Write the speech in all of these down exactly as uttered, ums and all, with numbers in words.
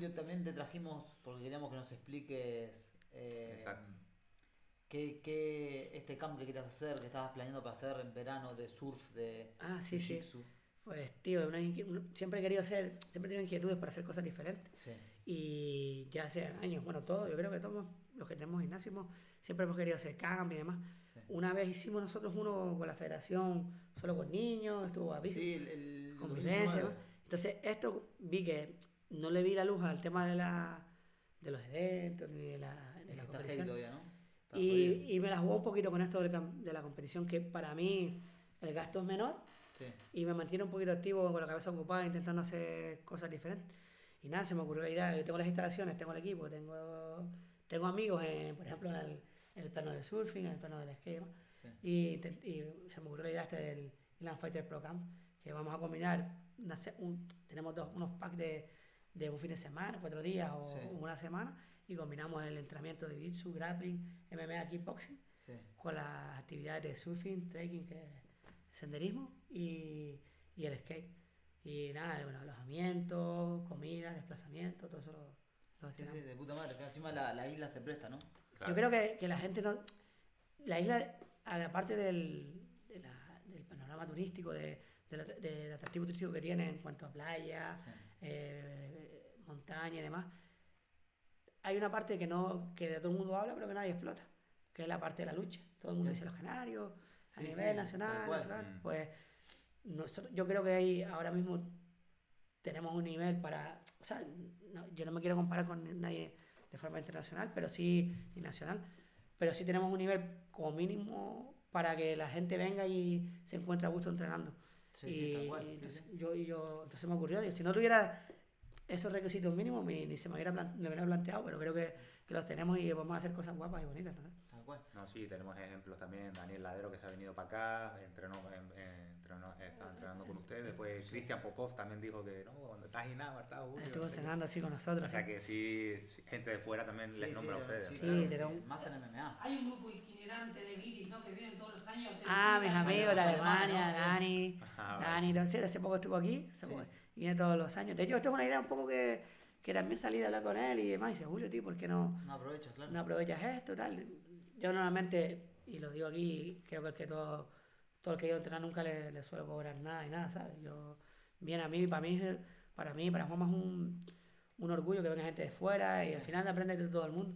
Julio, también te trajimos porque queríamos que nos expliques eh, exacto. Qué, qué este camp que querías hacer, que estabas planeando para hacer en verano de surf, de ah, sí, de sí. Pues tío, una, siempre he querido hacer, siempre he tenido inquietudes para hacer cosas diferentes. Sí. Y ya hace años, bueno, todos, yo creo que todos los que tenemos gimnasio hemos, siempre hemos querido hacer camp y demás. Sí. Una vez hicimos nosotros uno con la federación, solo con niños, estuvo a bici, sí, el, el, convivencia y demás. Entonces, esto vi que no le vi la luz al tema de, la, de los eventos ni de la, de la competición. Todavía, ¿no? Y, y me la jugó un poquito con esto de la competición, que para mí el gasto es menor. Sí. Y me mantiene un poquito activo, con la cabeza ocupada, intentando hacer cosas diferentes. Y nada, se me ocurrió la idea. Yo tengo las instalaciones, tengo el equipo, tengo, tengo amigos, en, por ejemplo, en el, en el plano del surfing, en el plano del skate. Sí. Y, y se me ocurrió la idea este del Landfighter Pro Camp, que vamos a combinar. Una, un, tenemos dos, unos packs de, de un fin de semana, cuatro días o sí. una semana, y combinamos el entrenamiento de jiu-jitsu, grappling, M M A, kickboxing, sí. con las actividades de surfing, trekking, que senderismo y, y el skate. Y nada, bueno, alojamiento, comida, desplazamiento, todo eso lo, lo sí, sí, de puta madre, que encima la, la isla se presta, ¿no? Claro. Yo creo que, que la gente no... La isla, a la parte del, de la, del panorama turístico, de del de atractivo turístico que tiene en cuanto a playa, sí. eh, montaña y demás, hay una parte que no que todo el mundo habla pero que nadie explota, que es la parte de la lucha. Todo el mundo sí. dice los canarios, sí, a nivel sí, nacional, nacional. Pues nosotros, yo creo que ahí ahora mismo tenemos un nivel para, o sea, no, yo no me quiero comparar con nadie de forma internacional, pero sí y nacional, pero sí tenemos un nivel como mínimo para que la gente venga y se encuentre a gusto entrenando. Sí, y sí, tal cual, sí, entonces, sí. Yo, yo, entonces me ocurrió, digo, si no tuviera esos requisitos mínimos ni, ni se me hubiera, plan, me hubiera planteado, pero creo que, que los tenemos y vamos a hacer cosas guapas y bonitas, ¿no? Tal cual. No, sí, tenemos ejemplos también. Daniel Ladero, que se ha venido para acá, entrenó, eh, entrenó, estaba entrenando con ustedes. Después Cristian Pokov también dijo que no, cuando estás y nada, estás Julio. Estuvo entrenando así con nosotros. O sea que sí, gente de fuera también sí, les nombra sí, a ustedes. Sí, sí, claro, sí. Pero un... más en M M A. Hay un grupo itinerante de guiris, ¿no? Que vienen todos los años. Ah, mis amigos de Alemania, ¿no? Dani, Ajá, Dani, entonces hace poco estuvo aquí, hace sí. poco, viene todos los años. De hecho, esta es una idea un poco que... que también salí de hablar con él y demás, y dice, Julio, tío, ¿por qué no, no, aprovechas, claro. no aprovechas esto? Tal. Yo normalmente, y lo digo aquí, creo que el que todo, todo el que yo entrenar nunca le, le suelo cobrar nada y nada, ¿sabes? Yo, bien a mí, para mí, para mí, para Juanma es un, un orgullo que venga gente de fuera sí. y al final aprendes de todo el mundo.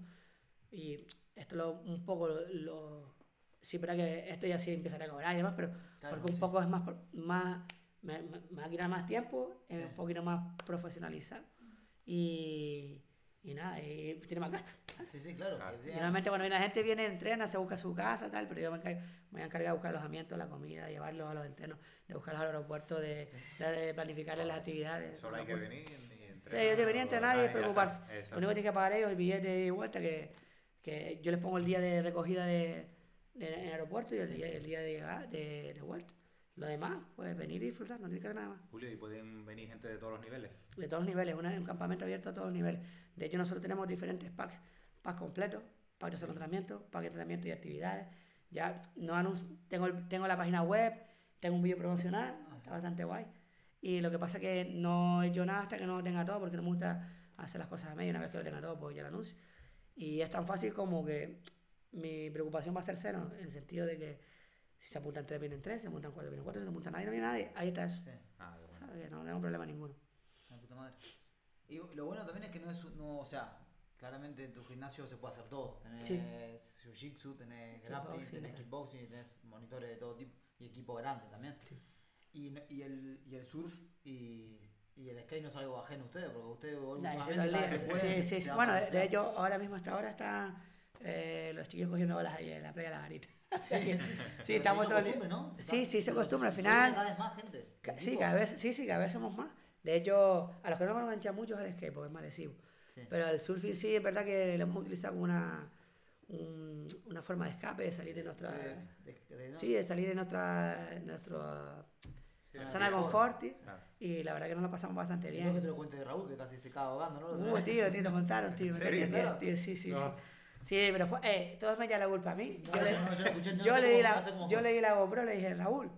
Y esto lo, un poco lo... lo sí, pero que esto ya sí empezará a cobrar y demás, pero claro, porque sí. un poco es más... más me, me, me va a quitar más tiempo, sí. es un poquito más profesionalizar. Y, y nada, y tiene más gasto. Sí, sí, claro. claro. Y normalmente cuando la gente viene, entrena, se busca su casa, tal, pero yo me, encargo, me voy a encargar de buscar alojamiento, la comida, llevarlos a los entrenos, de buscarlos al aeropuerto, de, sí, sí. de planificarles las actividades. Solo hay que venir y entrenar. Sí, hay que venir a entrenar y preocuparse. Lo único que tienen que pagar ellos es el billete de vuelta, que, que yo les pongo el día de recogida de, de, en el aeropuerto y el, sí. el día de, de, de vuelta. Lo demás, pues venir y disfrutar, no tiene que hacer nada más. Julio, ¿y pueden venir gente de todos los niveles? De todos los niveles, una, un campamento abierto a todos los niveles. De hecho, nosotros tenemos diferentes packs, packs completos, packs de solo entrenamiento, packs de entrenamiento y actividades. Ya no anuncio, tengo, tengo la página web, tengo un vídeo promocional, ah, está sí. bastante guay. Y lo que pasa es que no he hecho nada hasta que no tenga todo, porque no me gusta hacer las cosas a medio. Una vez que lo tenga todo, pues ya lo anuncio. Y es tan fácil como que mi preocupación va a ser cero, en el sentido de que si se apuntan tres, vienen tres, se apuntan cuatro, vienen cuatro, se apuntan nadie, no viene nadie, ahí está eso. Sí. Ah, bueno. ¿Sabes? No, no hay un problema ninguno. La puta madre. Y lo bueno también es que no es, no, o sea, claramente en tu gimnasio se puede hacer todo. Tenés sí. jiu-jitsu, tenés grappling, sí, tenés sí, kickboxing, tenés monitores de todo tipo y equipo grande también. Sí. Y, y, el, y el surf y, y el skate no es algo ajeno a ustedes, porque ustedes últimamente... Sí, sí, sí. Bueno, de, de hecho, ahora mismo hasta ahora están eh, los chiquillos cogiendo olas ahí en la playa de la garita. Sí, sí, estamos todos el... ¿no? Se sí, sí, se acostumbra al final. Cada vez más gente. Sí, cada vez, sí, sí, cada vez somos más. De hecho, a los que no nos enganchan mucho es al skate, porque es más lesivo. Sí. Pero el surfing sí, es verdad que lo hemos utilizado como una, un, una forma de escape, de salir sí, de nuestra... De, de, de, ¿no? Sí, de salir de nuestra... nuestro sí, zona de confort. Sí. Y la verdad que nos lo pasamos bastante sí, bien. Creo que te lo cuentes de Raúl, que casi se acaba ahogando, ¿no? Uy, tío, tío, te contaron, tío. ¿Sería? Tío, tío, sí, sí, no. sí. Sí, pero fue, eh, todos me echan la culpa a mí. Yo le di la GoPro, le dije, Raúl,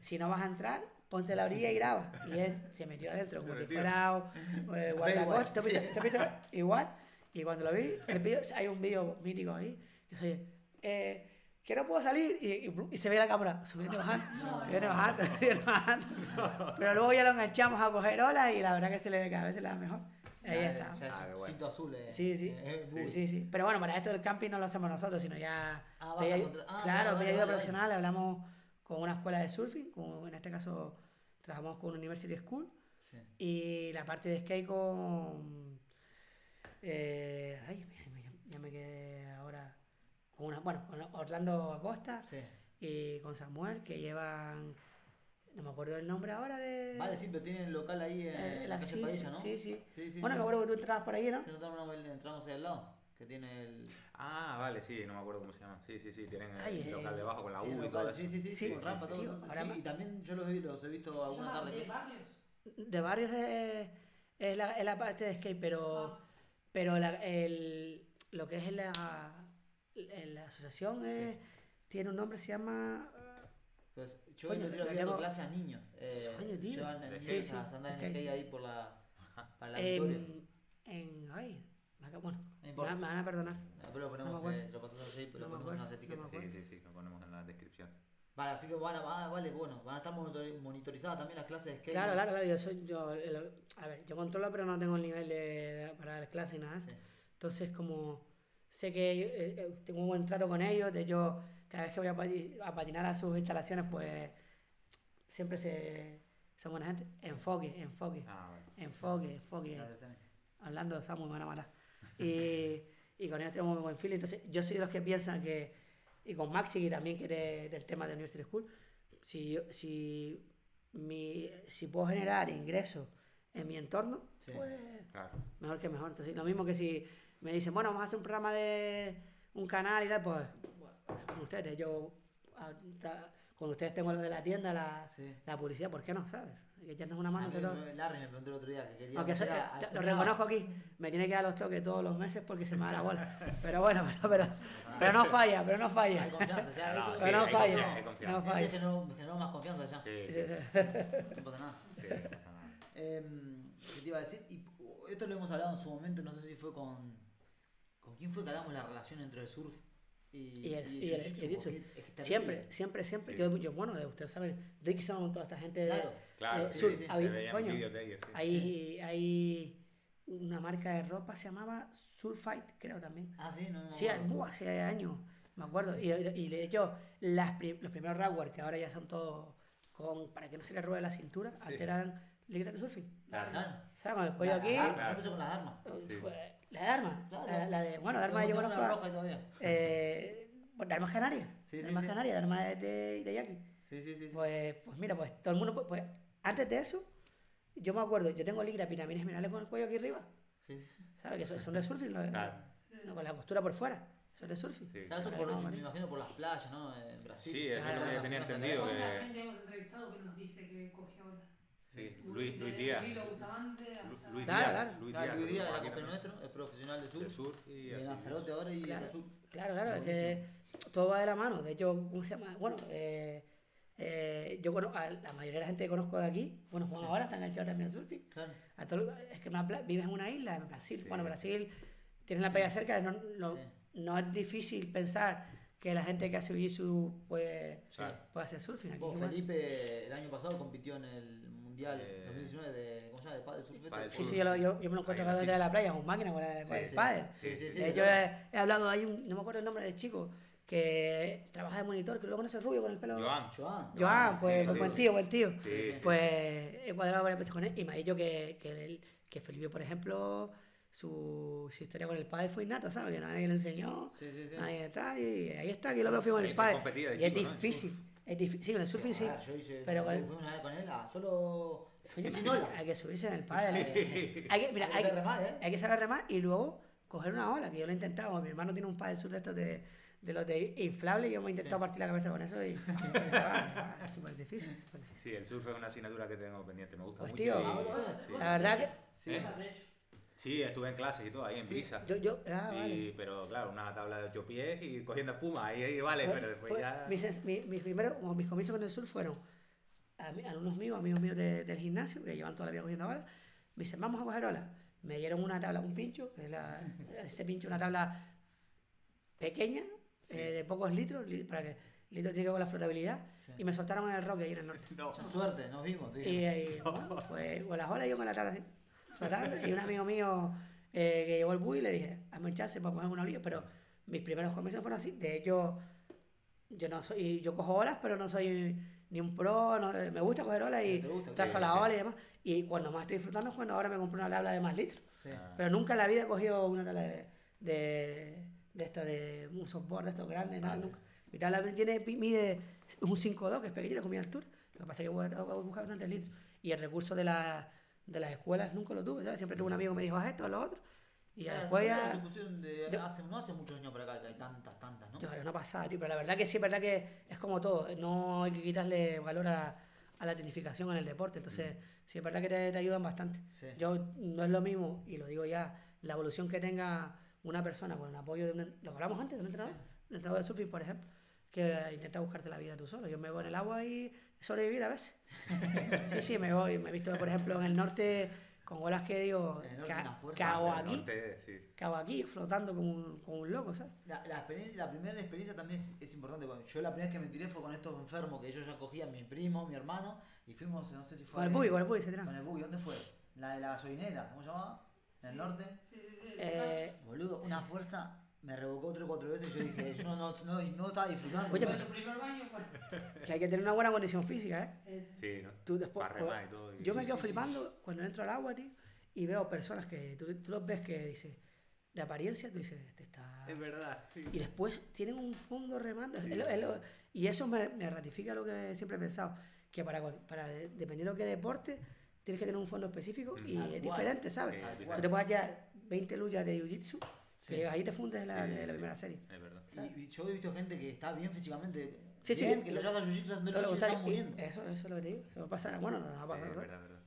si no vas a entrar, ponte a la orilla y graba. Y él se metió adentro, como si fuera eh, guardacostas. Sí. Se metió igual. Y cuando lo vi, el video, hay un video mítico ahí, que soy, eh, que no puedo salir, y, y, y se ve la cámara, se viene bajando, se viene bajando, se viene bajando. Pero luego ya lo enganchamos a coger olas y la verdad que se le de cabeza la mejor. Ahí ya, está. Ya es ah, bueno. Cinto azul. Eh, sí, sí. Eh, sí, sí, sí. Pero bueno, para esto del camping no lo hacemos nosotros, sino ya... Ah, pedí, contra... ah, claro, no, pedí no, ayuda no, profesional, no. Hablamos con una escuela de surfing, con, en este caso trabajamos con University School, sí. Y la parte de skate con... Eh, ay, ya, ya me quedé ahora... Con una, bueno, con Orlando Acosta, sí. Y con Samuel, que llevan... No me acuerdo el nombre ahora de... Vale, sí, pero tienen el local ahí en eh, la calle Padilla, ¿no? Sí, sí. sí, sí bueno, sí. Me acuerdo que tú entrabas por ahí, ¿no? Sí, entramos ahí al lado, que tiene el... Ah, vale, sí, no me acuerdo cómo se llama. Sí, sí, sí, tienen ay, el eh, local debajo con la U y todo eso. Sí, sí, sí, sí, con Rafa, todo. Sí, todo, tío, todo. Sí, y también yo los, los he visto alguna tarde. ¿De barrios? De barrios es, es, la, es la parte de skate, pero... Ah. Pero la, el, lo que es la, la asociación es, sí. Tiene un nombre, se llama... Pues yo hoy no estoy dando clase a niños. Eh, Soño, tío. Llevan a niños sí, sí. a andar en skate ahí por las... Para la victoria. En... Ay, bueno, me van a perdonar. Después lo ponemos, no eh, lo pasamos ahí, pero no ponemos en las etiquetas. No sí, sí, sí, lo ponemos en la descripción. Vale, así que van a... Ah, vale, bueno, van a estar monitorizadas también las clases de skate. Claro, ¿no? claro, claro, yo soy... Yo, el, a ver, yo controlo, pero no tengo el nivel de, de, para dar clases y nada. Sí. Entonces, como sé que eh, tengo un buen trato con ellos, de yo... Cada vez que voy a, pati a patinar a sus instalaciones, pues siempre se, son buena gente. Enfoque, enfoque, ah, bueno. enfoque, enfoque. Hablando de Samuel, me van a matar. Y, y con ellos tengo un buen feeling. Entonces, yo soy de los que piensan que, y con Maxi, que también quiere del tema de University School, si, yo, si, mi, si puedo generar ingresos en mi entorno, sí, pues claro. Mejor que mejor. Entonces, lo mismo que si me dicen, bueno, vamos a hacer un programa de un canal y tal, pues... Con ustedes, yo con ustedes tengo lo de la tienda, la, sí. la publicidad, ¿por qué no? ¿Sabes? Que ya no es una mano. Mí, todo. Me, Larry me preguntó el otro día que quería. Aunque soy, a, lo, lo reconozco aquí, me tiene que dar los toques todos los meses porque se me da la bola. Pero bueno, pero, pero, pero no falla, pero no falla. Hay confianza ya. No, eso, sí, no, hay falla, confianza, hay confianza. no falla. Es que no, generó más confianza ya. Sí, sí, sí. No pasa nada. Sí, no pasa nada. Eh, ¿Qué te iba a decir? Y esto lo hemos hablado en su momento, no sé si fue con. ¿Con quién fue que hablamos la relación entre el surf? Y, y el, y el, y el, el siempre, bien. siempre, siempre. Sí. Yo, yo, bueno, de ustedes saben, Rickson, toda esta gente claro, de, claro, de sí, sur. Sí, sí. Hay, coño, de ellos, sí. Hay, sí. hay una marca de ropa, se llamaba Surfite, creo también. Ah, sí, no. Sí, no, hace no. años, me acuerdo. Y, y de hecho, las prim, los primeros ragwear, que ahora ya son todos con, para que no se les ruede la cintura, sí. antes eran ligras de surfing. Claro, claro. ¿Sabes? Con el cuello la, aquí. La, claro. Yo empecé con las armas. Sí. Fue, La de Arma, claro. la, la de, bueno, de Arma yo conozco a, eh, de Armas Canarias, sí, de Armas sí, Canarias, sí. de Armas de, de, de Jackie. Sí, sí, sí. Pues, pues mira, pues todo el mundo, pues antes de eso, yo me acuerdo, yo tengo ligra, piramines, minerales con el cuello aquí arriba. Sí, sí. ¿Sabes? Que son, son de surfing, lo, claro. no, con la costura por fuera, son de surfing. Sí. Claro, eso por, no, me imagino por las playas, ¿no? En Brasil. Sí, eso claro, es lo que tenía entendido. Que... La gente hemos entrevistado que nos dice que cogió la... Sí, Luis, Luis Díaz. Luis Díaz, Luis Díaz de la Copa Nuestro, es profesional de surf, de surf y de Lanzarote ahora y claro, de surf. Claro, claro, es que todo va de la mano. De hecho, ¿cómo se llama? Bueno, eh, eh, yo conozco a la mayoría de la gente que conozco de aquí, bueno, Juan sí. ahora está enganchado también al surfing. Claro. A todo, es que una, vives en una isla, en Brasil. Sí. Bueno, Brasil, tienes la playa sí. cerca, no, no, sí. no es difícil pensar... que la gente que hace jiu-jitsu puede, sí. puede hacer surfing aquí. Vos, Felipe el año pasado compitió en el Mundial eh, dos mil diecinueve de, ¿cómo se llama? De pádel, surf. Pádel, sí, sí, yo, yo, yo me lo encuentro cada día de la playa, con máquina, con el sí, sí, pádel. Sí, sí, sí, sí, eh, sí, yo he, he hablado, hay un, no me acuerdo el nombre del chico, que trabaja de monitor, que luego no es el rubio con el pelo. Johan. Johan, Johan pues, sí, pues sí, buen tío, buen tío. Sí, sí, pues sí. he cuadrado varias veces con él y me ha dicho que, que, el, que Felipe, por ejemplo... Su, su historia con el pádel fue innata, ¿sabes? Que nadie le enseñó, sí, sí, sí. nadie está, y ahí está, que lo veo con el pádel. Y es difícil, es difícil, sí, con el surfing sí. Yo hice, pero con el... fui una vez con él, a solo... Oye, hay que subirse en el pádel. Sí. Hay que, mira, hay que remar, ¿eh? Hay que saber remar y luego coger una ola, que yo lo he intentado, mi hermano tiene un pádel sur de estos de, de los de inflable, y yo me he intentado sí. partir la cabeza con eso y... es súper difícil, súper difícil. Sí, el surf es una asignatura que tengo pendiente, me gusta pues, mucho. Tío, y... sí. La verdad que... Sí, has hecho. Sí, estuve en clases y todo, ahí en sí, Brisa. Yo, yo, ah, y, vale. Pero claro, una tabla de ocho pies y cogiendo espuma, ahí, ahí vale, pues, pero después pues, ya... Mis, mis, mis, primeros, mis comienzos con el surf fueron a mí, alumnos míos, amigos míos de, del gimnasio, que llevan toda la vida cogiendo ahora, me dicen, vamos a coger olas. Me dieron una tabla, un pincho, que es la, ese pincho, una tabla pequeña, sí. eh, de pocos litros, li, para que litros tiene que ver con la flotabilidad, sí. y me soltaron en el roque ahí en el norte. No, mucha suerte, nos vimos, tío. Y, y bueno, pues con las olas y yo con la tabla así, flotando, y un amigo mío eh, que llevó el buggy, le dije, hazme un chance para coger una orilla, pero mis primeros comienzos fueron así. De hecho, yo no soy, yo cojo olas, pero no soy ni un pro, no, me gusta coger olas y gusta, trazo las olas y demás. Y cuando más estoy disfrutando es cuando ahora me compré una tabla de más litros. Sí. Pero nunca en la vida he cogido una tabla de, de, de esta, de un softboard de estos grandes, ah, nada, sí. nunca. Mi tabla tiene, mide un cinco dos, que es pequeña, con mi altura. Lo que pasa es que voy a, voy a buscar bastantes litros. Y el recurso de, la, de las escuelas nunca lo tuve, ¿sabes? Siempre tuve un amigo que me dijo, haz esto, haz lo otro. Y claro, después ya... Se pusieron de yo, hace, no hace muchos años para acá, que hay tantas, tantas, ¿no? Yo, no pasaba, tío, pero la verdad que sí, es verdad que es como todo. No hay que quitarle valor a, a la tecnificación en el deporte. Entonces, sí, es verdad que te, te ayudan bastante. Sí. Yo, no es lo mismo, y lo digo ya, la evolución que tenga una persona con el apoyo de un... Lo hablamos antes de un entrenador, sí. un entrenador de surfing, por ejemplo, que intenta buscarte la vida tú solo. Yo me voy en el agua y sobrevivir a veces. sí, sí, me voy. Me he visto, por ejemplo, en el norte... Con olas que digo, cago aquí, cago aquí, flotando como un, como un loco, ¿sabes? La, la, experiencia, la primera experiencia también es, es importante. Yo la primera vez que me tiré fue con estos enfermos que ellos ya cogían, mi primo, mi hermano, y fuimos, no sé si fue... Con el buggy, con el buggy se tiraron. Con el buggy, ¿dónde fue? La de la gasolinera, ¿cómo se llamaba? ¿En el norte? Sí, sí, sí. Eh, Boludo, una sí. fuerza... Me revocó tres o cuatro veces y yo dije, yo no, no, no, no estaba disfrutando. Oye, pero su primer baño, pues. Que hay que tener una buena condición física, ¿eh? Sí, ¿no? Tú después, pues, y todo, y yo sí, me quedo sí, flipando sí. cuando entro al agua, tío, y veo personas que tú, tú los ves que dices, de apariencia, tú dices, este está... Es verdad, sí. Y después tienen un fondo remando. Sí. Es lo, es lo, y eso me, me ratifica lo que siempre he pensado, que para, para dependiendo de qué deporte... Tienes que tener un fondo específico mm. y Al es igual. diferente, ¿sabes? Eh, tú te puedes hallar veinte luchas de jiu-jitsu, sí. que ahí te fundes la, eh, la, la primera eh, serie. Es verdad. Y, y yo he visto gente que está bien físicamente, sí, bien, sí, que lo llaman jiu-jitsu haciendo el jiu-jitsu y están muriendo. Eso, eso es lo que te digo. Se me pasa, bueno, no nos ha pasado. Es verdad, verdad.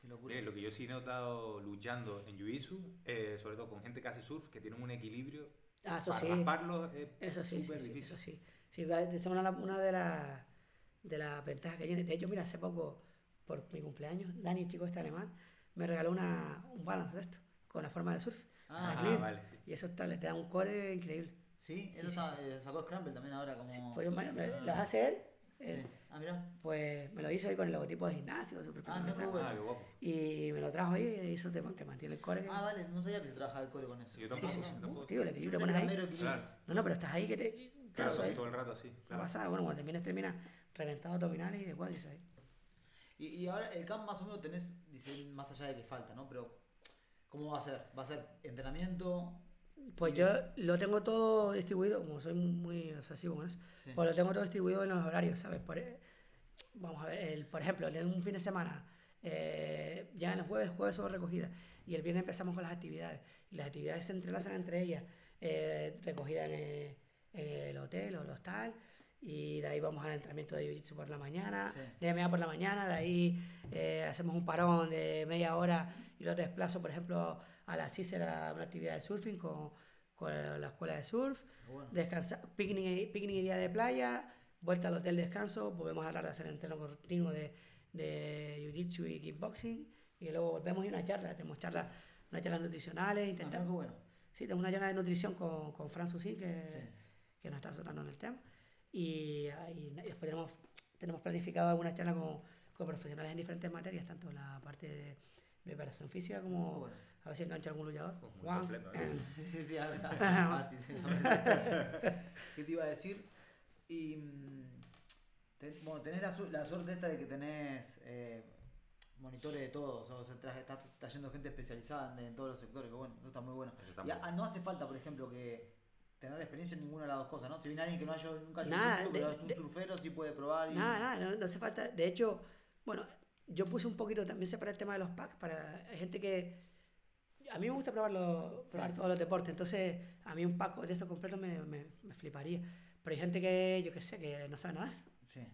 Qué locura. Eh, lo que yo sí he notado luchando en jiu-jitsu, eh, sobre todo con gente que hace surf, que tienen un equilibrio ah, eso para sí. rasparlos es eso sí, súper sí, difícil. Eso sí, sí. Es una, una de las de la ventajas que tiene. De hecho, mira, hace poco... por mi cumpleaños, Dani, chico este alemán, me regaló una, un balance de esto, con la forma de surf. Ah, ah vale. Y eso está, le te da un core increíble. Sí, sí eso sí, está, sí. Eh, sacó Scramble también ahora como... Sí, pues, bueno, me, los hace él. Sí. Eh, ah, mira. Pues me lo hizo ahí con el logotipo de gimnasio. Super ah, no, bueno. ah, guapo. Y me lo trajo ahí y eso te, te mantiene el core. Ah, vale, no sabía que se trabajaba el core con eso. Yo tampoco. Sí, sí, sí, tampoco. Tío, el equilibrio pones ahí. Equilibrio. Claro. No, no, pero estás ahí que te... Claro, ahí. Todo el rato así. Claro. La pasada, bueno, cuando terminas, terminas reventado abdominales y de cuádriceps ahí. Y, y ahora el camp más o menos tenés, dice, más allá de que falta, ¿no? Pero, ¿cómo va a ser? ¿Va a ser entrenamiento? Pues yo lo tengo todo distribuido, como soy muy obsesivo con eso, sí. pues lo tengo todo distribuido en los horarios, ¿sabes? Por, vamos a ver, el, por ejemplo, en un fin de semana, eh, ya en los jueves, jueves son recogidas, y el viernes empezamos con las actividades, y las actividades se entrelazan entre ellas, eh, recogidas en el, en el hotel o el hostal, y de ahí vamos al entrenamiento de jiu-jitsu por la mañana, sí. de M M A por la mañana, de ahí eh, hacemos un parón de media hora y lo desplazo, por ejemplo, a las seis era una actividad de surfing con, con la escuela de surf, bueno. descansa, picnic, picnic y día de playa, vuelta al hotel, descanso, volvemos a hablar de hacer entreno continuo de, de jiu-jitsu y kickboxing, y luego volvemos y una charla, tenemos charlas, unas charlas nutricionales, intentamos, ah, bueno. sí, tenemos una charla de nutrición con, con Fran Susi, que, sí. que nos está soltando en el tema. Y, y después tenemos, tenemos planificado algunas charlas con, con profesionales en diferentes materias, tanto la parte de preparación física como bueno. a ver si engancha algún luchador. Pues muy completo, ¿eh? sí, sí, sí, a ver, a ver si se ¿Qué te iba a decir? Y ten, bueno, tenés la, su, la suerte esta de que tenés eh, monitores de todos, o sea, tra, estás trayendo gente especializada en, en todos los sectores, que bueno, eso está muy bueno. Está y muy a, no hace falta, por ejemplo, que... tener experiencia en ninguna de las dos cosas, ¿no? Si viene alguien que no haya nunca hecho nada, un surfero, pero es un surfero, sí puede probar. Y... Nada, nada, no, no hace falta. De hecho, bueno, yo puse un poquito, también separé el tema de los packs para gente que... A mí me gusta probar, los, probar sí. todos los deportes, entonces a mí un pack de esos completos me, me, me fliparía. Pero hay gente que, yo qué sé, que no sabe nadar. Sí.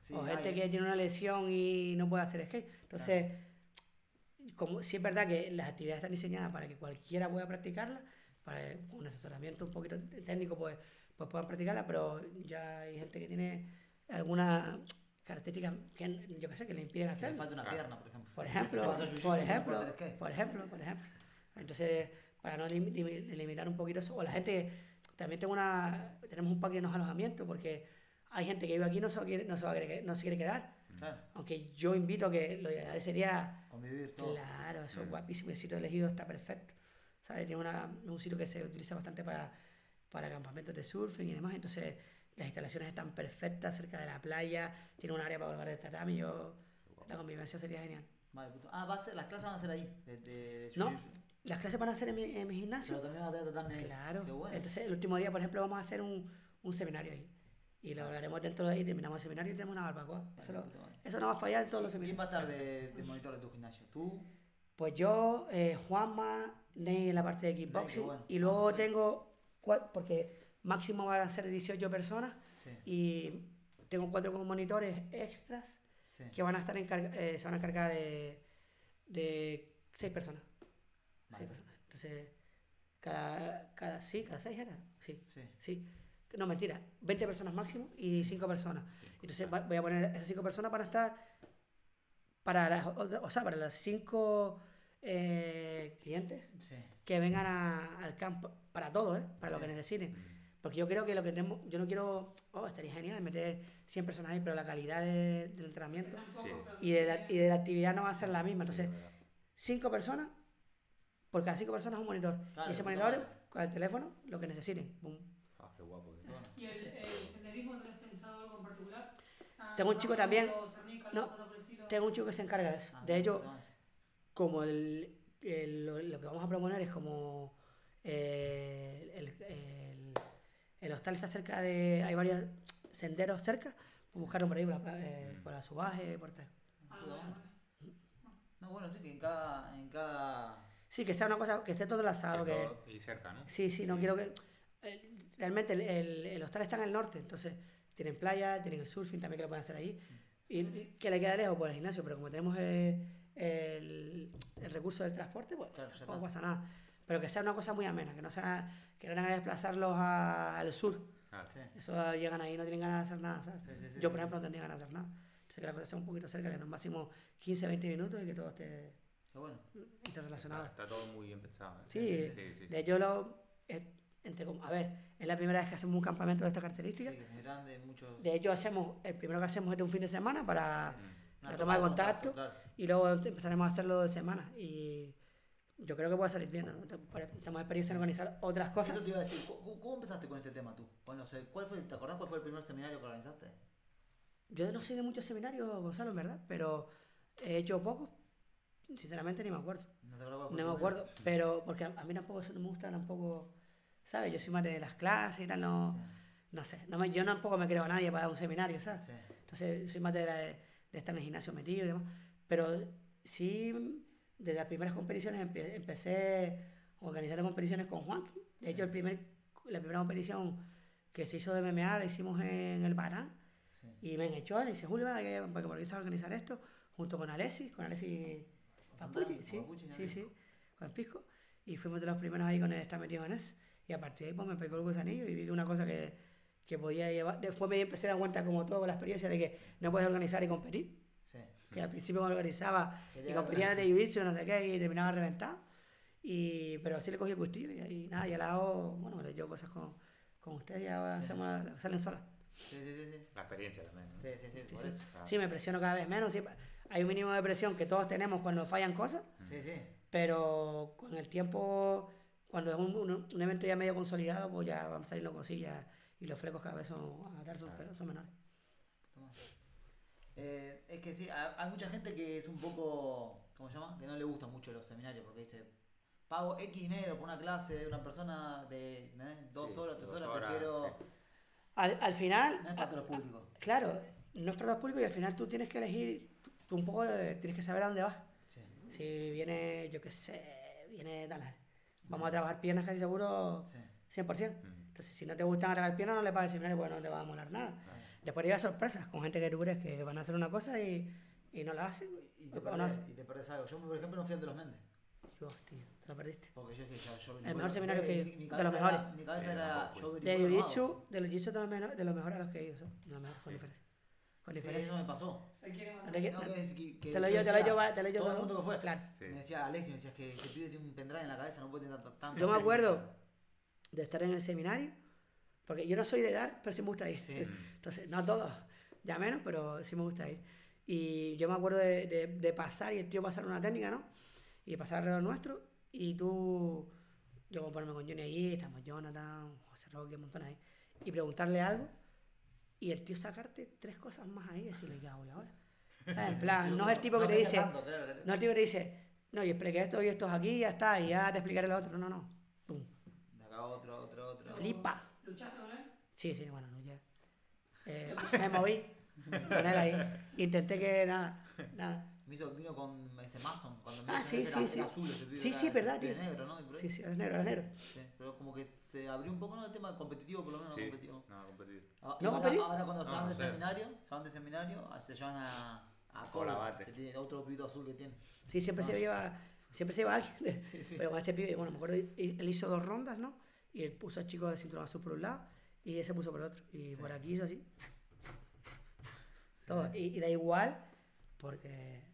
sí o gente hay... que tiene una lesión y no puede hacer skate. Entonces, claro. como sí es verdad que las actividades están diseñadas para que cualquiera pueda practicarlas, para un asesoramiento un poquito técnico, pues, pues puedan practicarla, pero ya hay gente que tiene alguna características que yo qué sé que le impiden hacer. Le falta una pierna, por ejemplo. Por ejemplo, por ejemplo, por ejemplo, por ejemplo. Entonces, para no eliminar un poquito eso, o la gente, también tengo una, tenemos un pack de los alojamientos, porque hay gente que vive aquí y no se quiere, no se va a querer, no se quiere quedar. Claro. Aunque yo invito a que lo ideal sería convivir todo. Claro, eso es guapísimo. El sitio elegido está perfecto. ¿Sabes? Tiene una, un sitio que se utiliza bastante para, para campamentos de surfing y demás. Entonces, las instalaciones están perfectas, cerca de la playa. Tiene un área para colgar de tatami. Yo, wow. La convivencia sería genial. Madre puto. Ah, va a ser, las clases van a ser ahí. De, de, de no, las clases van a ser en mi, en mi gimnasio. Pero también van a ser totalmente. Claro. Qué bueno. Entonces, el último día, por ejemplo, vamos a hacer un, un seminario ahí. Y lo hablaremos dentro de ahí, terminamos el seminario y tenemos una barbacoa. Eso, lo, eso no va a fallar en todos los seminarios. ¿Quién va a estar de, de monitor de tu gimnasio? ¿Tú? Pues yo, eh, Juanma, en la parte de kickboxing. Bueno. Y luego tengo, cuatro, porque máximo van a ser dieciocho personas. Sí. Y tengo cuatro como monitores extras, sí, que van a estar encarga, eh, se van a encargar de, de seis personas. Vale. Seis personas. Entonces, cada, cada, sí, cada seis era. Sí, sí, sí. No, mentira, veinte personas máximo y cinco personas. Entonces voy a poner esas cinco personas para estar para las otras, o sea, para las cinco eh, clientes, sí, que vengan a, al campo, para todos, ¿eh? Para, sí, lo que necesiten. Porque yo creo que lo que tenemos, yo no quiero, oh, estaría genial meter cien personas ahí, pero la calidad de, del entrenamiento, sí, y, de la, y de la actividad no va a ser la misma. Entonces, cinco personas, por cada cinco personas un monitor. Claro, y ese monitor, claro, con el teléfono, lo que necesiten. Boom. Ah, qué guapo. Qué bueno. ¿Y el, el senderismo, tenés pensado algo en particular? Ah, tengo un chico también. Cernica, no, tengo un chico que se encarga de eso. Ah, de hecho, no, como el, el, lo, lo que vamos a proponer es como eh, el, el, el hostal está cerca de. Hay varios senderos cerca. Pues buscaron por ahí, por la, eh, por la subaje, por tal. Ah, no, bueno. No, bueno, sí, que en cada, en cada. Sí, que sea una cosa, que esté todo enlazado. Que, y cerca, ¿no? Sí, sí, no, sí, quiero que. Realmente el, el, el hostal está en el norte, entonces tienen playa, tienen el surfing también que lo pueden hacer ahí, y, y que le queda lejos por el gimnasio, pero como tenemos el, el, el recurso del transporte, pues claro, no pasa nada, pero que sea una cosa muy amena, que no sea, que no van a desplazarlos a, al sur, ah, sí, eso llegan ahí y no tienen ganas de hacer nada, ¿sabes? Sí, sí, sí, yo por ejemplo, sí, no tenía ganas de hacer nada, entonces que la cosa sea un poquito cerca, que no máximo quince a veinte minutos y que todo esté, bueno, interrelacionado. Está, está todo muy bien pensado, ¿eh? Sí, sí, sí, sí, sí, de yo lo eh, entre, a ver, es la primera vez que hacemos un campamento de esta característica. Sí, grande, muchos. De hecho, hacemos, el primero que hacemos es de un fin de semana para, mm, para tomar contacto, contacto, claro, y luego empezaremos a hacerlo de semana. Y yo creo que puede salir bien, ¿no? Estamos experiencia en organizar otras cosas. Eso te iba a decir, ¿cómo, cómo empezaste con este tema tú? Bueno, o sea, ¿cuál fue, ¿te acordás cuál fue el primer seminario que organizaste? Yo no soy de muchos seminarios, Gonzalo, en verdad, pero he hecho pocos. Sinceramente, ni me acuerdo. No, te acuerdo no me acuerdo, primero, pero porque a mí tampoco eso no me gusta, tampoco. ¿Sabes? Yo soy más de las clases y tal, no, sí, no sé. No me, yo tampoco me creo a nadie para dar un seminario, ¿sabes? Sí. Entonces, soy más de, la, de estar en el gimnasio metido y demás. Pero sí, de las primeras competiciones empe, empecé a organizar competiciones con Juanqui. De hecho, sí, el primer, la primera competición que se hizo de M M A la hicimos en el Barán. Sí. Y me enganchó, le dice, Julio, que me organizar, organizar esto, junto con Alexis, con Alexis Tapuche, sí, Papuche, sí, sí, con Pisco. Y fuimos de los primeros ahí con él, está metido en eso. Y a partir de ahí pues, me pegó el gusanillo y vi que una cosa que, que podía llevar. Después me empecé a dar cuenta, como todo, con la experiencia de que no puedes organizar y competir. Sí. Que al principio cuando organizaba quería y competía en el jiu-jitsu, no sé qué, y terminaba reventado. Y, pero así le cogí el gustillo y ahí nada, y al lado, bueno, le dio cosas con, con ustedes y ahora sí, hacemos la, salen solas. Sí, sí, sí, sí. La experiencia también, ¿no? Sí, sí, sí, sí, por sí, eso. Claro. Sí, me presiono cada vez menos. Sí, hay un mínimo de presión que todos tenemos cuando fallan cosas. Sí, sí. Pero con el tiempo, cuando es un, un, un evento ya medio consolidado, pues ya van saliendo cosillas y los flecos cada vez son, a dar son, claro, son menores. Eh, es que sí, hay mucha gente que es un poco, ¿cómo se llama? Que no le gustan mucho los seminarios porque dice, pago X dinero por una clase de una persona de ¿eh? dos sí, horas, tres horas, horas prefiero... Sí. Al, al final... No es para todos los públicos. Claro, no es para todos los públicos y al final tú tienes que elegir, tú, tú un poco de, tienes que saber a dónde vas. Sí. Si viene, yo qué sé, viene Tanar. Vamos a trabajar piernas casi seguro, sí, cien por ciento. Mm. Entonces, si no te gustan trabajar piernas, no le pagas el seminario porque no te va a molar nada. Ah. Después llega sorpresas con gente que tú crees que van a hacer una cosa y, y no la hacen. Y te, perdés, no hace. Y te perdés algo. Yo, por ejemplo, no fui al de los Méndez. Yo, tío, te lo perdiste. Porque yo es que ya, yo... El mejor bueno, seminario eh, que mi, mi de los mejores. Era, mi cabeza eh, era... Yo de los jiu-jitsu, de los jiu-jitsu de los mejores a los que he ido. Son los mejores, con sí, diferencia. Con sí, eso me pasó. Se quiere matar. ¿Te, no, que, que, que te lo yo, te lo yo, te lo yo. Todo el mundo que fue. Claro. Sí. Me decía Alexis, me decía que ese pibe tiene un pendrive en la cabeza, no puede tener tanto. Yo me acuerdo de estar en el seminario, porque yo no soy de dar, pero sí me gusta ir. Sí. Entonces, no todos, ya menos, pero sí me gusta ir. Y yo me acuerdo de, de, de pasar y el tío pasar una técnica, ¿no? Y pasar alrededor nuestro. Y tú, yo voy a ponerme con Johnny allí, estamos Jonathan, José Roque, un montón ahí. Y preguntarle algo. Y el tío sacarte tres cosas más ahí y decirle, ¿qué hago yo ahora? ¿Sabes? En plan, no es el tipo que te dice, no es el tipo que te dice, no, yo expliqué esto y esto aquí, ya está, y ya te explicaré lo otro. No, no. Pum. De acá otro, otro, otro. Flipa. ¿Luchaste con él? Sí, sí, bueno, luché. Eh, me moví con él ahí. Intenté que nada, nada. Me hizo vino con ese Mason, cuando me ah, hizo sí, ese sí, era, sí. Era azul, ese sí, era, sí, verdad, tío. Negro, ¿no? Sí, sí, es negro, es negro. Sí, pero como que se abrió un poco, ¿no? El tema competitivo, por lo menos, sí, no competitivo. No, competitivo. Ah, no, ahora, ahora cuando no, se van no, de ser. seminario, se van de seminario, se llevan a, a Cola, que tiene otro pibito azul que tiene. Sí, siempre no, se lleva, siempre se lleva alguien. Sí, sí. Pero con este pibe, bueno, me acuerdo, él hizo dos rondas, ¿no? Y él puso al chico de cinturón azul por un lado y ese puso por el otro. Y sí, por aquí hizo así. Todo. Y, y da igual, porque...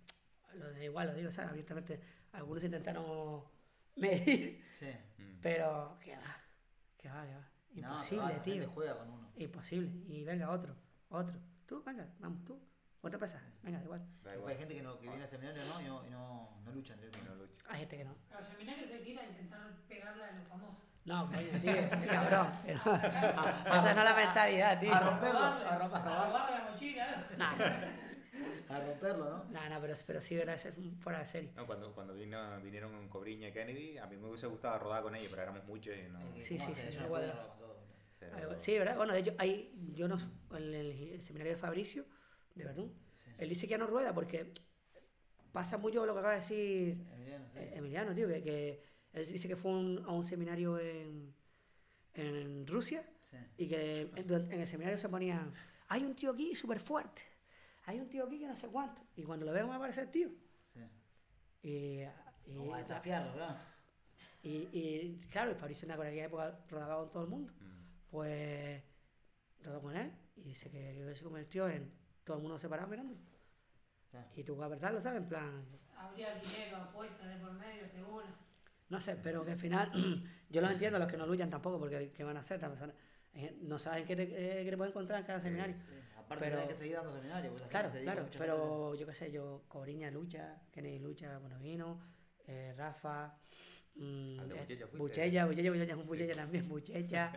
Lo de igual, lo digo, ¿sabes? Abiertamente, algunos intentaron medir, sí, pero que va, que va, que va. Imposible, no, vas, tío. Juega con uno. Imposible. Y venga, otro, otro. Tú, venga, vamos, tú. ¿Cuánto pesas? Venga, da igual. Da igual. Hay gente que, no, que viene al seminario, ¿no? Y no, y no, no luchan. No lucha. Hay gente que no. A los seminarios hay que ir a intentar pegarla de los famosos. No, coño, tío, sí, cabrón. Pero... Esa no es la mentalidad, tío. A romperlo, a romperlo. A robarle la mochila. Nah, a romperlo, ¿no? No, no, pero, pero sí, verdad, es fuera de serie. No, cuando, cuando vino, vinieron con Cobriña y Kennedy, a mí me hubiese gustado rodar con ellos, pero éramos muchos y no... Sí, no, sí, sí, no puedo rodar con todos. Pero... Sí, verdad, bueno, de hecho, ahí, yo no, en el seminario de Fabricio, de Verdún, sí, él dice que ya no rueda porque pasa mucho lo que acaba de decir Emiliano, sí. eh, Emiliano tío, que, que él dice que fue un, a un seminario en, en Rusia, sí, y que en, en el seminario se ponían, hay un tío aquí súper fuerte, hay un tío aquí que no sé cuánto, y cuando lo veo me aparece el tío. Sí. Y, y, o a desafiarlo, claro. Y, y claro, Fabricio en aquella época rodaba con todo el mundo. Mm. Pues rodó con él y dice que se convirtió en todo el mundo separado mirando. Claro. Y tú, la verdad, lo sabes, en plan... Habría dinero, apuestas de por medio, seguro. No sé, pero que al final... Yo los entiendo, los que no luchan tampoco, porque ¿qué van a hacer? No saben qué te, eh, te pueden encontrar en cada seminario. Sí, sí. Aparte pero, que seguir dando seminarios. Pues, claro, se claro, pero veces. Yo qué sé, yo, Cobriña lucha, Kennedy lucha, bueno, vino, eh, Rafa... Mm, Al de Buchecha, fuiste, Buchecha, Buchecha, Buchecha, Buchecha sí, también, Buchecha.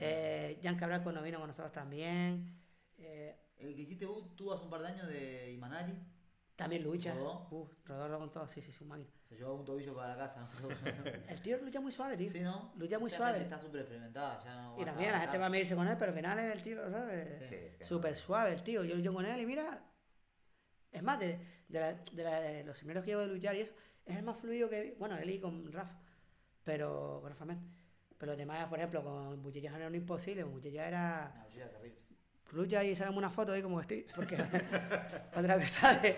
eh, Jan Cabral cuando vino con nosotros también. Eh, El que hiciste vos, tú hace un par de años de Imanari. También lucha. Rodó. Uh, rodó con todo, sí, sí, es un máquina. Se llevó un tobillo para la casa. El tío lucha muy suave, tío. Sí, ¿no? Lucha muy o sea, suave. Está súper experimentada. Ya no y también la gente va a medirse con él, pero al final es el tío, ¿sabes? Súper sí, sí, suave el tío. Yo lucho con él y mira... Es más, de, de, la, de, la, de los seminarios que llevo de luchar y eso, es el más fluido que... Bueno, él y con Rafa. Pero... Con Rafa, man. Pero los demás, por ejemplo, con Buchecha era un imposible. Buchecha era... No, Buchecha era terrible. Lucha y sacamos una foto ahí como estoy, porque otra cosa, ¿sabes?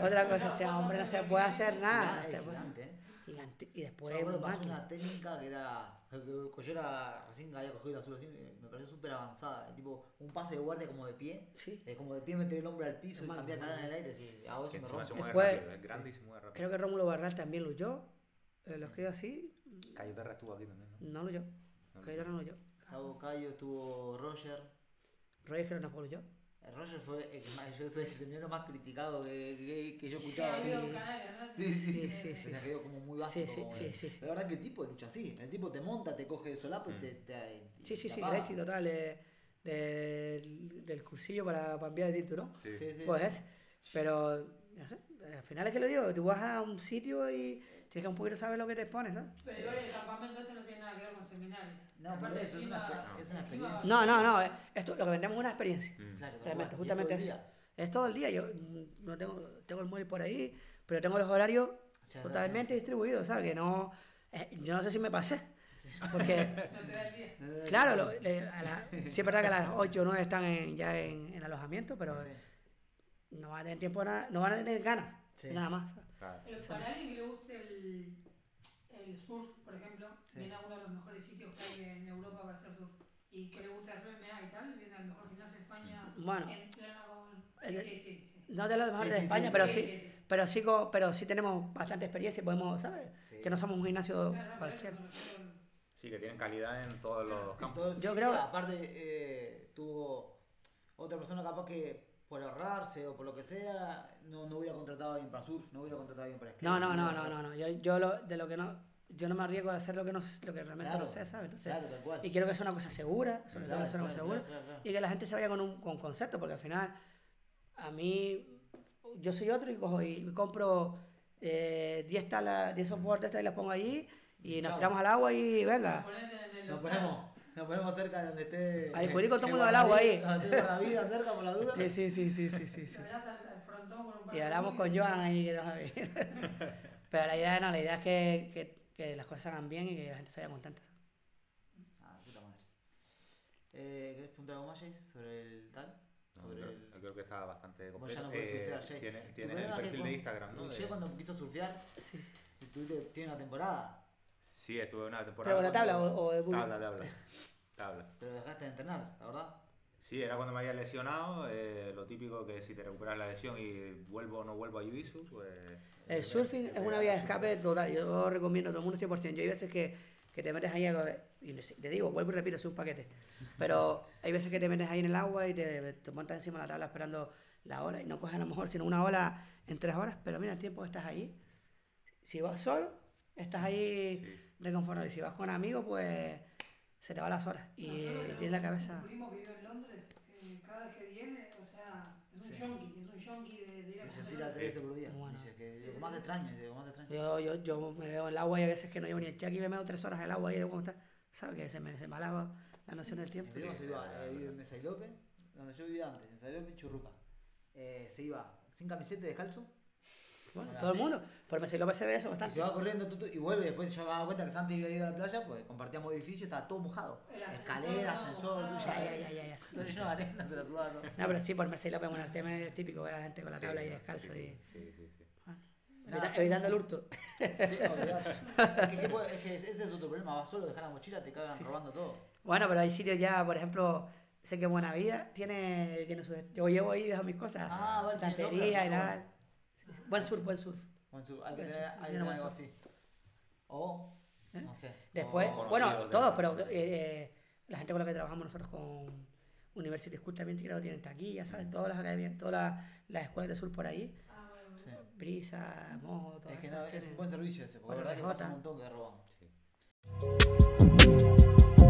Otra cosa, o sea, hombre, no se puede hacer nada. Gigante, puede... gigante, ¿eh? Gigante. Y después... Yo pasó una técnica que era... Que yo era, recién había cogido el azul así, me pareció súper avanzada. El tipo, un pase de guardia como de pie, ¿sí? eh, como de pie meter el hombre al piso, hermano, y cambiar cadena en el aire, así, a vos se me rompe. Se mueve después, rápido, el grande sí, y se mueve rápido. Creo que Rómulo Barral también luchó, eh, sí, los quedó así. Cayo Terra estuvo aquí también, ¿no? No luchó, no, Cayo Terra no luchó. Cabo Cayo, estuvo Roger... Roger creo que no luchó. Roger fue el, más, yo soy el señor más criticado que, que, que yo escuchaba. Sí, sí, sí, sí, sí, sí, se sí, quedó como muy básico. Sí, sí, como sí, el, sí, sí. La verdad que el tipo lucha así. El tipo te monta, te coge de solapo mm. y te, te y sí, sí, te sí, Gracie total eh, del, del cursillo para, para enviar el cinturón. Sí, sí, sí. Pues es. Pero ya sé, al final es que lo digo, tú vas a un sitio y tienes que un poquito saber lo que te expones, ¿sabes? Pero igual el campamento este no tiene nada que ver con seminarios. No, pero eso es una, es una experiencia. No, no, no, esto, lo que vendemos es una experiencia. Mm. Claro, realmente, justamente es todo, eso. Es todo el día, yo no tengo, tengo el móvil por ahí, pero tengo los horarios ya, totalmente ya, distribuidos, ¿sabes? Que no, eh, yo no sé si me pasé. Sí. Porque, no te da el día. Claro, lo, le, a la, sí es verdad que a las ocho o nueve están en, ya en, en alojamiento, pero... Sí. No van a tener tiempo, nada, no van a tener ganas, sí, nada más. Claro. Pero para alguien que le guste el, el surf, por ejemplo, sí, viene a uno de los mejores sitios que hay en Europa para hacer surf. Y que le guste hacer M M A y tal, viene al mejor gimnasio de España. Bueno, en, en, en, Sí, sí, sí, sí. No de los mejores sí, de sí, España, sí, pero, sí, sí, sí. Sí, pero sí pero sí pero sí tenemos bastante experiencia y podemos, ¿sabes? Sí. Que no somos un gimnasio claro, cualquiera. Sí, que tienen calidad en todos los campos. Todo, sí, yo creo, sí, aparte eh, tuvo otra persona capaz que por ahorrarse o por lo que sea no, no hubiera contratado a alguien para surf, no hubiera contratado a alguien para skate. No, no, no, no, no, no. Yo, yo lo, de lo que no yo no me arriesgo de hacer lo que no lo que realmente claro, no sé, ¿sabes? Entonces, claro, tal cual. Y quiero que sea una cosa segura, sobre todo claro, que sea una cosa claro, segura claro, claro, claro. Y que la gente se vaya con un con concepto, porque al final a mí, yo soy otro y cojo y compro eh, diez talas, diez softboard estas y las pongo allí y nos Chau. tiramos al agua y venga. Nos ponemos, nos ponemos cerca de donde esté. Ahí jurídico todo el mundo del agua ahí. La vida cerca por la duda. Sí, sí, sí, sí, sí, sí, sí. Y hablamos con Johan ahí que nos va a venir. Pero la idea no, la idea es que, que, que las cosas hagan bien y que la gente se vaya contenta. Ah, puta madre. Eh, ¿Querés preguntar algo más, Jay, sobre el tal? No, sobre yo, el... yo creo que está bastante completo. Ya no podés eh, surfear, Jay. Tiene, tiene el perfil con, de Instagram, ¿no? Jay cuando quiso surfear, sí. Tiene una temporada. Sí, estuve una temporada. ¿Pero con la tabla o, o de buque? Tabla, tabla, tabla. Pero dejaste de entrenar, la verdad. Sí, era cuando me había lesionado, eh, lo típico que si te recuperas la lesión y vuelvo o no vuelvo a Ibisu, pues... El eh, surfing es una vía de escape total, yo recomiendo a todo el mundo cien por ciento. Yo hay veces que, que te metes ahí, y te digo, vuelvo y repito, es un paquete, pero hay veces que te metes ahí en el agua y te, te montas encima de la tabla esperando la ola y no coges a lo mejor sino una ola en tres horas, pero mira, el tiempo estás ahí, si vas solo, estás ahí sí. reconfortado, y si vas con amigos, pues... se te van las horas y nosotros, tienes la cabeza... Un primo que vive en Londres, eh, cada vez que viene, o sea, es un yonki, sí. es un yonki de, de ir a sí, se tira tres veces por día. Bueno. Dice que, digo, más extraño, digo, más extraño. Yo, yo, yo me veo en el agua y a veces que no llevo ni el check y me veo tres horas en el agua y digo, ¿cómo está? ¿Sabes que se me, se me alaba la noción del tiempo? Yo se iba, vive en Zaylope, donde yo vivía antes, en Zaylope, Churruca. Eh, se iba sin camiseta, descalzo. Bueno, bueno, todo el mundo, pero si lo se ve eso bastante. Y se va corriendo tú, tú, y vuelve, después yo me daba cuenta que Santi había ido a la playa, pues compartíamos edificio, estaba todo mojado. Escalera, ascensor, no, ya, ya, ya, ya, ya. Todo lleno de arena, se la sudaba todo. No, pero sí, por Mercedes López, bueno, el tema es típico, ver a la gente con la tabla sí, y descalzo sí, y... Sí, sí, sí. Ah, nada, evita, sí. Evitando el hurto. Sí, obviamente. Es que, tipo, es que ese es otro problema, vas solo, dejar la mochila, te cagan sí, robando sí. todo. Bueno, pero hay sitios ya, por ejemplo... Sé que Buena Vida tiene... tiene su, yo llevo ahí, dejo mis cosas. Ah, vale. Tantería y nada. Buen surf, buen surf. Buen surf, hay que tener algo así. O, ¿Eh? no sé. Después, o bueno, todos, pero eh, eh, la gente con la que trabajamos nosotros con University School también creo que tienen taquilla, ¿sabes? Todas las academias, todas las, las escuelas de surf por ahí. Ah, bueno, bueno. Sí. Brisa, mojo, todo eso. Es que no, es un buen servicio ese, porque la verdad que pasa un montón que roban. Sí.